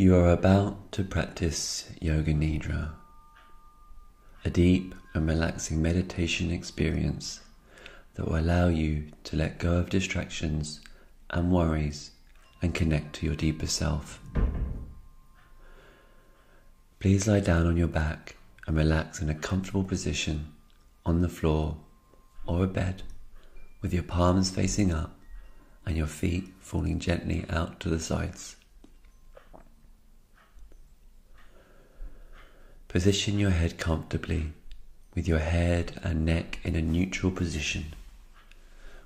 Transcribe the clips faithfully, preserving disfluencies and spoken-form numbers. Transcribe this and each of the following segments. You are about to practice Yoga Nidra, a deep and relaxing meditation experience that will allow you to let go of distractions and worries and connect to your deeper self. Please lie down on your back and relax in a comfortable position on the floor or a bed with your palms facing up and your feet falling gently out to the sides. Position your head comfortably, with your head and neck in a neutral position,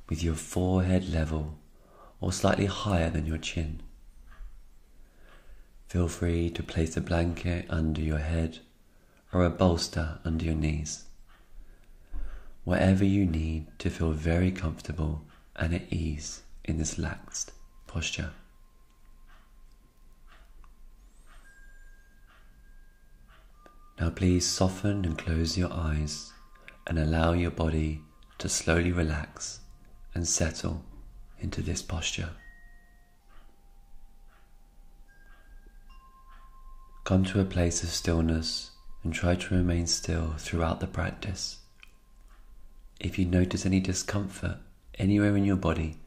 with your forehead level or slightly higher than your chin. Feel free to place a blanket under your head or a bolster under your knees, whatever you need to feel very comfortable and at ease in this relaxed posture. Now please soften and close your eyes and allow your body to slowly relax and settle into this posture. Come to a place of stillness and try to remain still throughout the practice. If you notice any discomfort anywhere in your body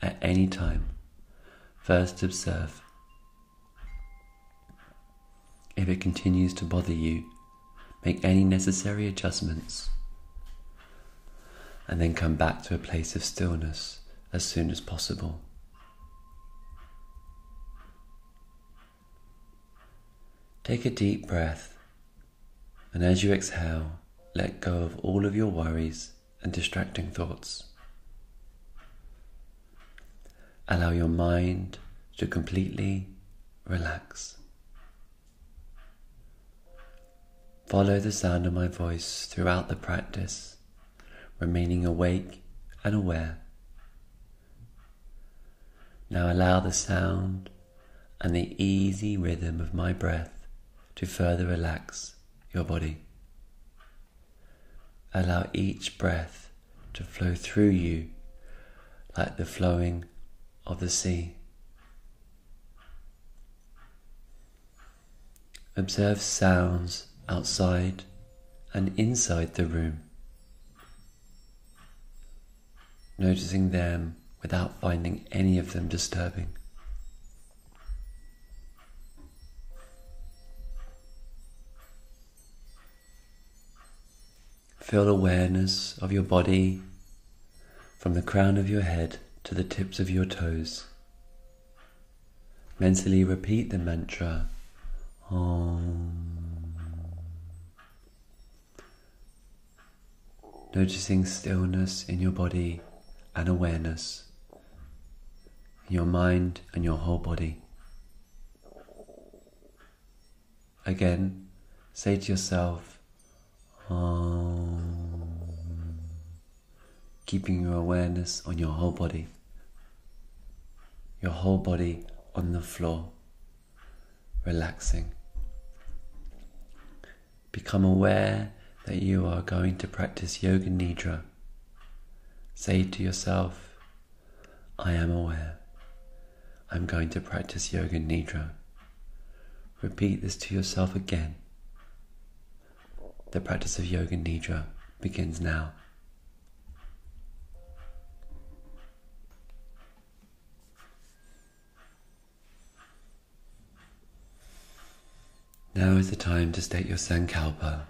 at any time, first observe. If it continues to bother you, make any necessary adjustments and then come back to a place of stillness as soon as possible. Take a deep breath, and as you exhale, let go of all of your worries and distracting thoughts. Allow your mind to completely relax. Follow the sound of my voice throughout the practice, remaining awake and aware. Now allow the sound and the easy rhythm of my breath to further relax your body. Allow each breath to flow through you like the flowing of the sea. Observe sounds outside and inside the room, noticing them without finding any of them disturbing. Feel awareness of your body from the crown of your head to the tips of your toes. Mentally repeat the mantra Om, noticing stillness in your body and awareness in your mind and your whole body. Again, say to yourself, Om, keeping your awareness on your whole body, your whole body on the floor, relaxing. Become aware that you are going to practice Yoga Nidra. Say to yourself, I am aware. I'm going to practice Yoga Nidra. Repeat this to yourself again. The practice of Yoga Nidra begins now. Now is the time to state your Sankalpa,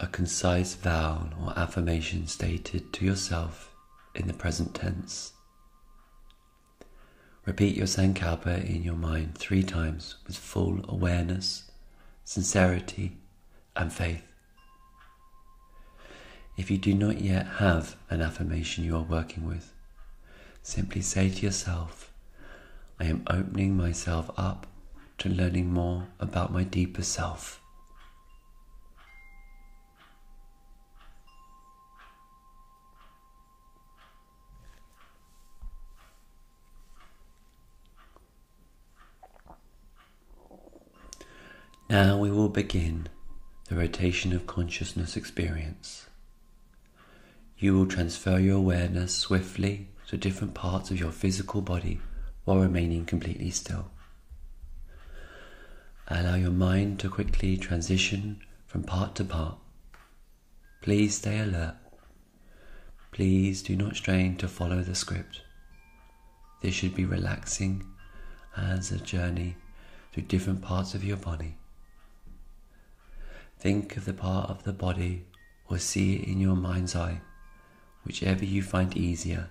a concise vow or affirmation stated to yourself in the present tense. Repeat your Sankalpa in your mind three times with full awareness, sincerity, and faith. If you do not yet have an affirmation you are working with, simply say to yourself, I am opening myself up to learning more about my deeper self. Now we will begin the rotation of consciousness experience. You will transfer your awareness swiftly to different parts of your physical body while remaining completely still. Allow your mind to quickly transition from part to part. Please stay alert. Please do not strain to follow the script. This should be relaxing as a journey through different parts of your body. Think of the part of the body or see it in your mind's eye, whichever you find easier,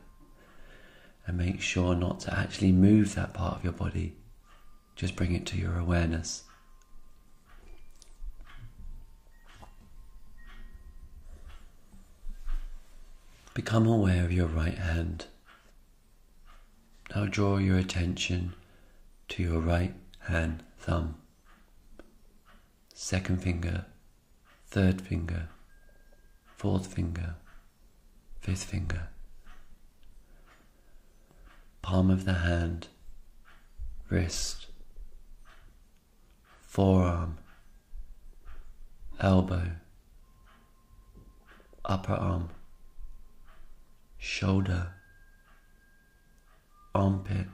and make sure not to actually move that part of your body, just bring it to your awareness. Become aware of your right hand. Now draw your attention to your right hand thumb, second finger, third finger, fourth finger, fifth finger, palm of the hand, wrist, forearm, elbow, upper arm, shoulder, armpit,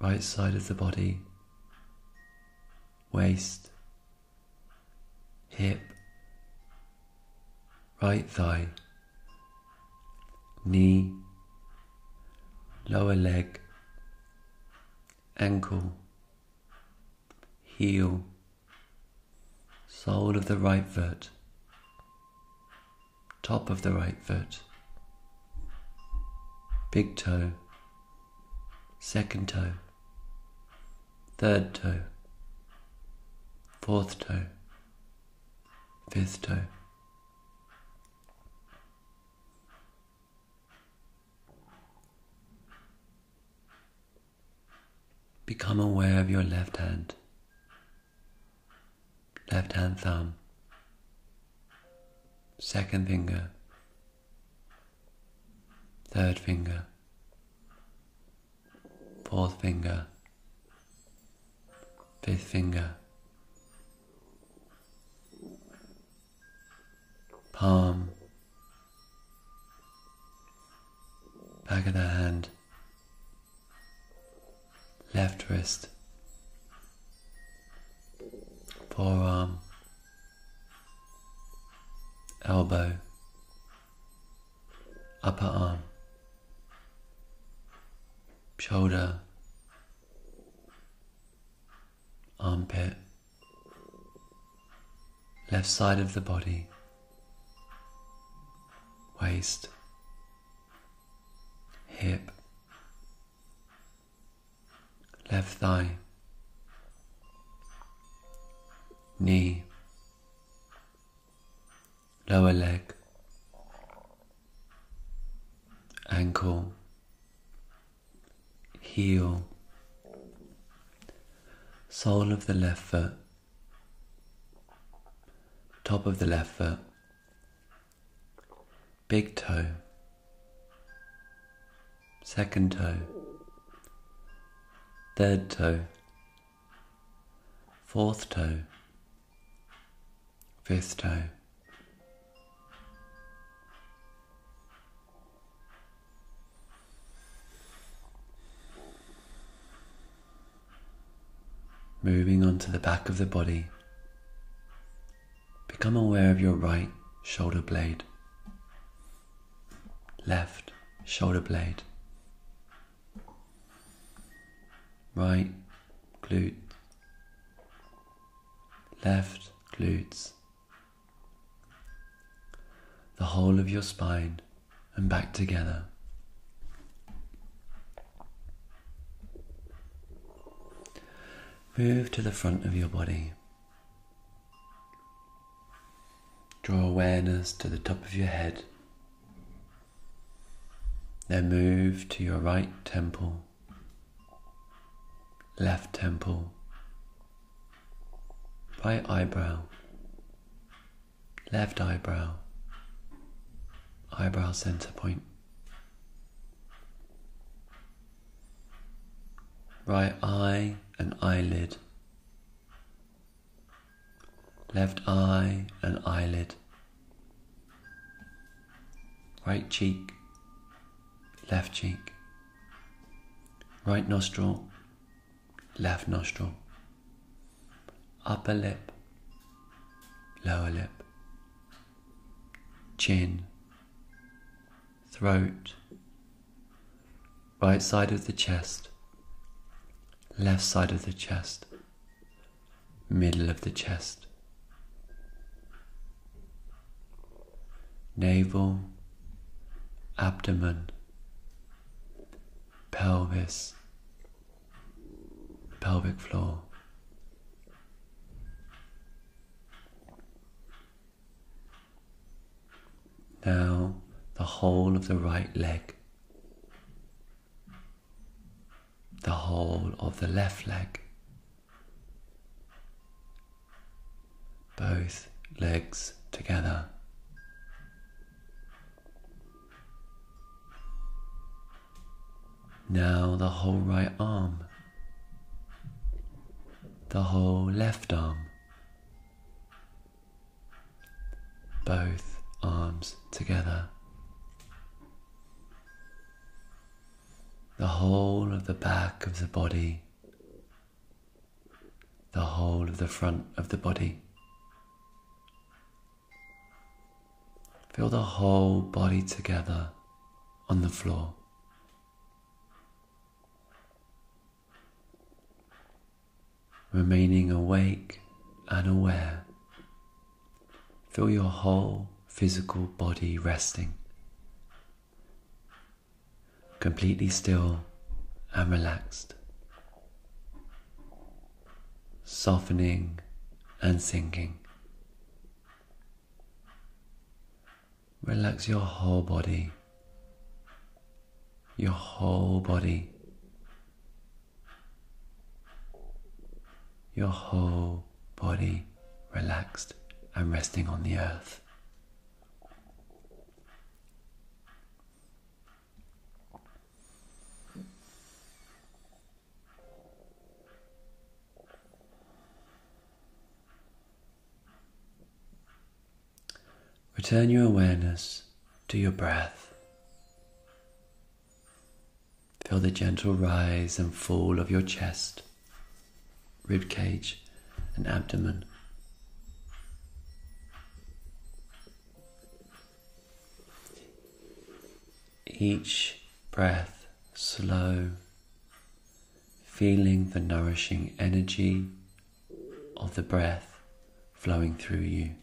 right side of the body, waist, hip, right thigh, knee, lower leg, ankle, heel, sole of the right foot, top of the right foot, big toe, second toe, third toe, fourth toe, fifth toe. Become aware of your left hand, left hand thumb, second finger, third finger, fourth finger, fifth finger, palm, back of the hand, left wrist, forearm, elbow, upper arm, shoulder, armpit, left side of the body, waist, hip, left thigh, knee, lower leg, ankle, heel, sole of the left foot, top of the left foot, big toe, second toe, third toe, fourth toe, fifth toe. Moving on to the back of the body, become aware of your right shoulder blade, left shoulder blade, right glute, left glutes, the whole of your spine and back together. Move to the front of your body. Draw awareness to the top of your head. Then move to your right temple, left temple, right eyebrow, left eyebrow, eyebrow center point, right eye and eyelid, left eye and eyelid, right cheek, left cheek, right nostril, left nostril. upper lip, lower lip, chin, throat, right side of the chest, left side of the chest, middle of the chest, navel, abdomen, pelvis, pelvic floor. Now the whole of the right leg, the whole of the left leg, both legs together. Now the whole right arm, the whole left arm, both arms together. The whole of the back of the body, the whole of the front of the body. Feel the whole body together on the floor. Remaining awake and aware, feel your whole physical body resting, completely still and relaxed, softening and sinking. Relax your whole body, your whole body, your whole body relaxed and resting on the earth. Return your awareness to your breath. Feel the gentle rise and fall of your chest, rib cage, and abdomen. Each breath slow, feeling the nourishing energy of the breath flowing through you.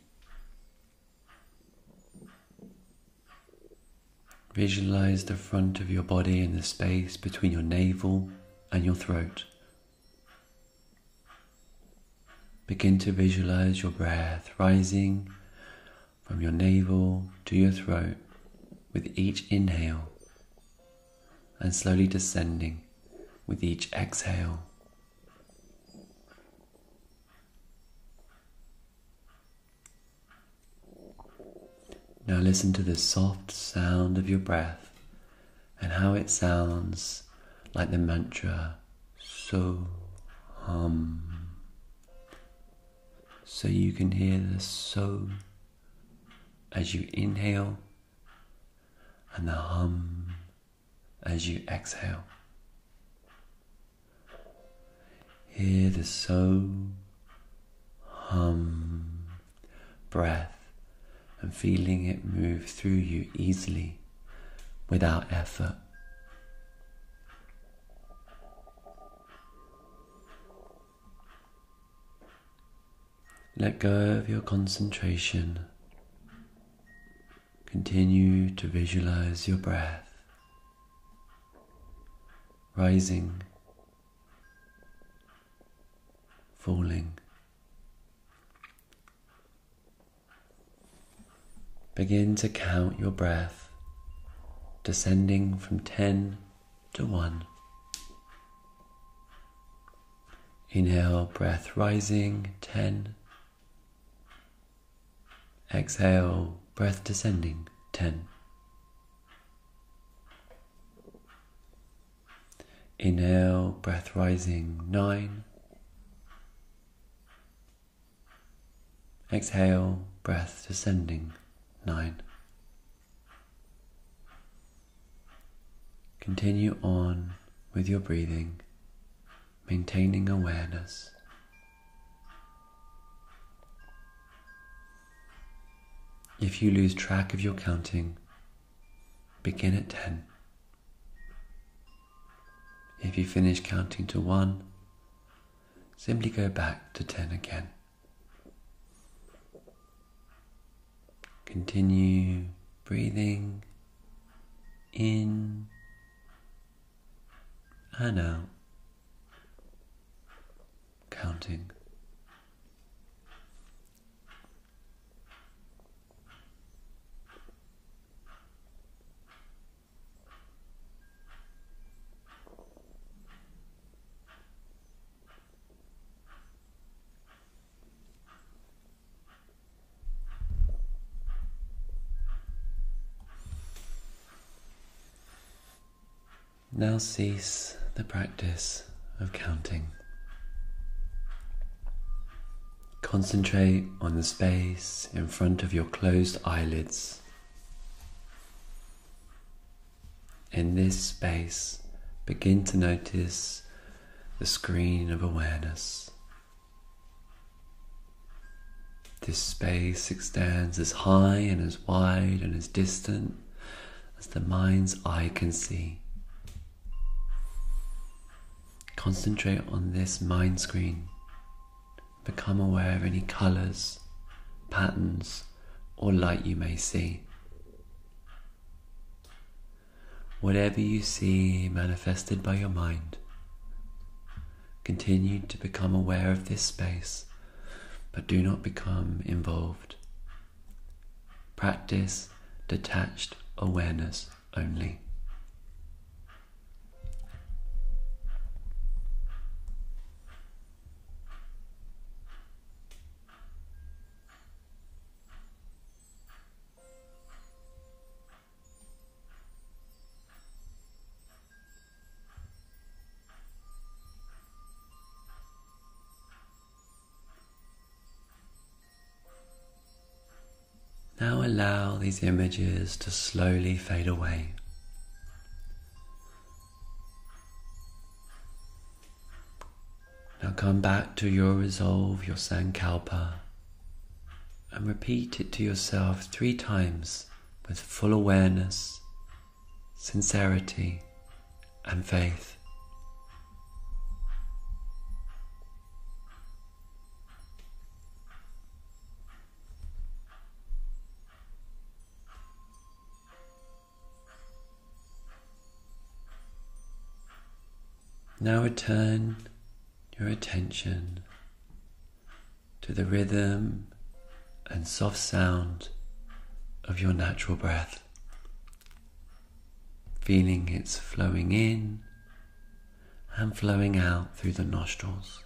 Visualize the front of your body and the space between your navel and your throat. Begin to visualize your breath rising from your navel to your throat with each inhale and slowly descending with each exhale. Now listen to the soft sound of your breath and how it sounds like the mantra So Hum. So you can hear the So as you inhale and the Hum as you exhale. Hear the So Hum breath and feeling it move through you easily, without effort. Let go of your concentration. Continue to visualize your breath rising, falling. Begin to count your breath, descending from ten to one. Inhale, breath rising, ten. Exhale, breath descending, ten. Inhale, breath rising, nine. Exhale, breath descending, nine. Continue on with your breathing, maintaining awareness. If you lose track of your counting, begin at ten. If you finish counting to one, simply go back to ten again. Continue breathing in and out, counting. Now cease the practice of counting. Concentrate on the space in front of your closed eyelids. In this space, begin to notice the screen of awareness. This space extends as high and as wide and as distant as the mind's eye can see. Concentrate on this mind screen. Become aware of any colours, patterns, or light you may see. Whatever you see manifested by your mind, continue to become aware of this space, but do not become involved. Practice detached awareness only. Now allow these images to slowly fade away. Now come back to your resolve, your Sankalpa, and repeat it to yourself three times with full awareness, sincerity, and faith. Now return your attention to the rhythm and soft sound of your natural breath, feeling it's flowing in and flowing out through the nostrils.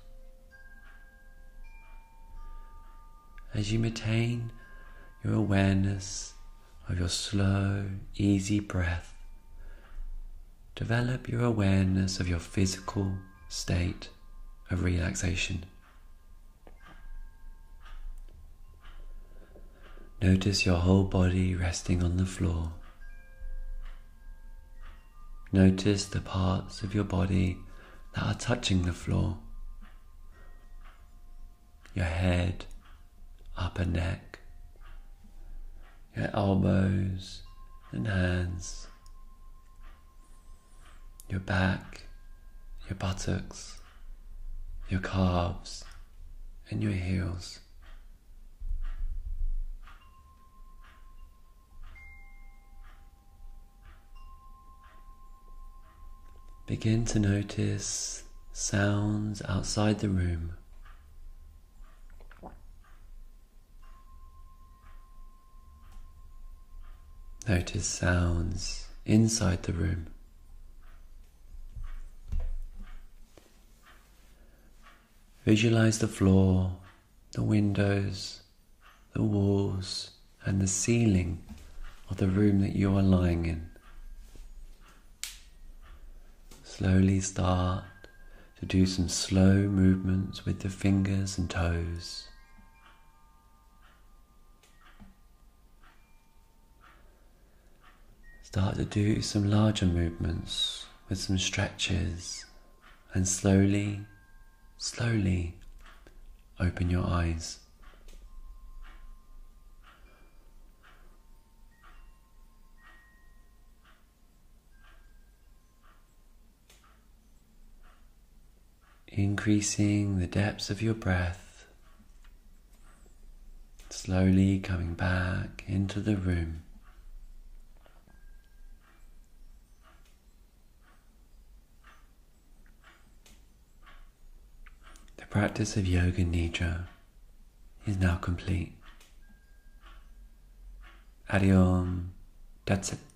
As you maintain your awareness of your slow, easy breath, develop your awareness of your physical state of relaxation. Notice your whole body resting on the floor. Notice the parts of your body that are touching the floor. Your head, upper neck, your elbows and hands, your back, your buttocks, your calves, and your heels. Begin to notice sounds outside the room. Notice sounds inside the room. Visualize the floor, the windows, the walls, and the ceiling of the room that you are lying in. Slowly start to do some slow movements with the fingers and toes. Start to do some larger movements with some stretches, and slowly Slowly open your eyes. increasing the depths of your breath, slowly coming back into the room. The practice of Yoga Nidra is now complete. Adiyom Datsat.